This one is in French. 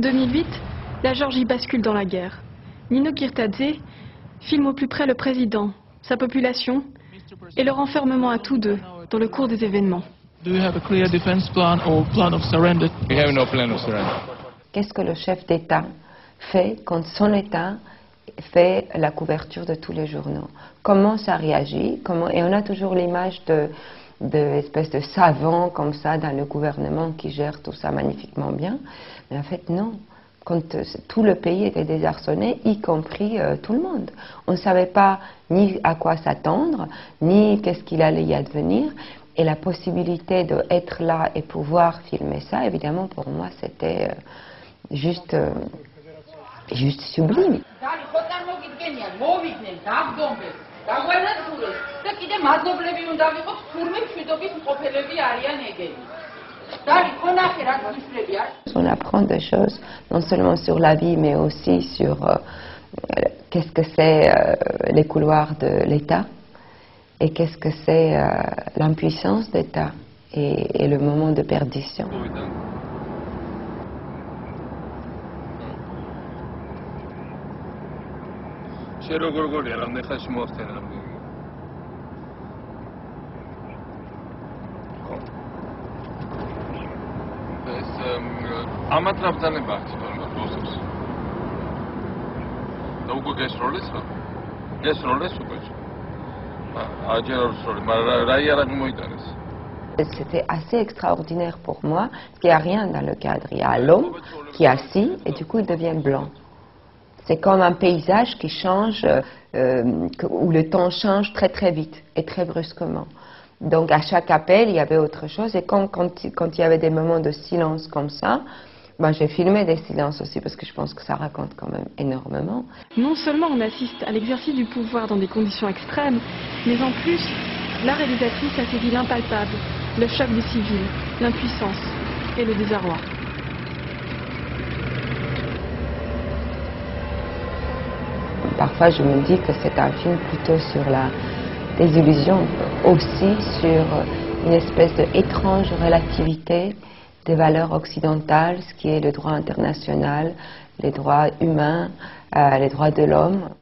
2008, la Géorgie bascule dans la guerre. Nino Kirtadze filme au plus près le président, sa population et leur enfermement à tous deux dans le cours des événements. Qu'est-ce que le chef d'État fait quand son État fait la couverture de tous les journaux? Comment ça réagit? Et on a toujours l'image d'espèce de savant comme ça dans le gouvernement qui gère tout ça magnifiquement bien. Mais en fait, non. Quand tout le pays était désarçonné, y compris tout le monde. On ne savait pas ni à quoi s'attendre, ni qu'est-ce qu'il allait y advenir. Et la possibilité d'être là et pouvoir filmer ça, évidemment, pour moi, c'était juste sublime. On apprend des choses, non seulement sur la vie, mais aussi sur qu'est-ce que c'est les couloirs de l'État et qu'est-ce que c'est l'impuissance d'État et le moment de perdition. C'était assez extraordinaire pour moi, parce qu'il n'y a rien dans le cadre. Il y a l'homme qui est assis et du coup il devient blanc. C'est comme un paysage qui change, où le temps change très très vite et très brusquement. Donc à chaque appel, il y avait autre chose. Et quand il y avait des moments de silence comme ça, ben, j'ai filmé des silences aussi parce que je pense que ça raconte quand même énormément. Non seulement on assiste à l'exercice du pouvoir dans des conditions extrêmes, mais en plus, la réalisatrice a saisi l'impalpable, le choc des civils, l'impuissance et le désarroi. Parfois, je me dis que c'est un film plutôt sur la désillusion, aussi sur une espèce d'étrange relativité des valeurs occidentales, ce qui est le droit international, les droits humains, les droits de l'homme.